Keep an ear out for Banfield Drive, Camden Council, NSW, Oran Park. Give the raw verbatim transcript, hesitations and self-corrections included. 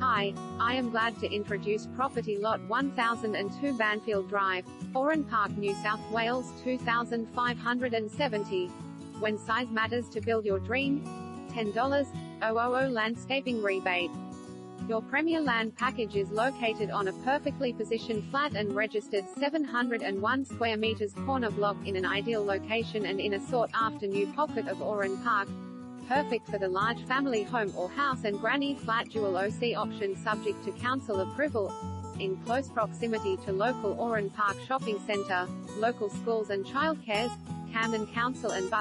Hi, I am glad to introduce property lot one thousand two Banfield Drive, Oran Park, New South Wales two thousand five hundred seventy. When size matters to build your dream, ten thousand dollars landscaping rebate. Your premier land package is located on a perfectly positioned flat and registered seven hundred one square meters corner block in an ideal location and in a sought-after new pocket of Oran Park. Perfect for the large family home or house and granny flat dual O C option subject to council approval. In close proximity to local Oran Park shopping centre, local schools and childcares, Camden Council and bus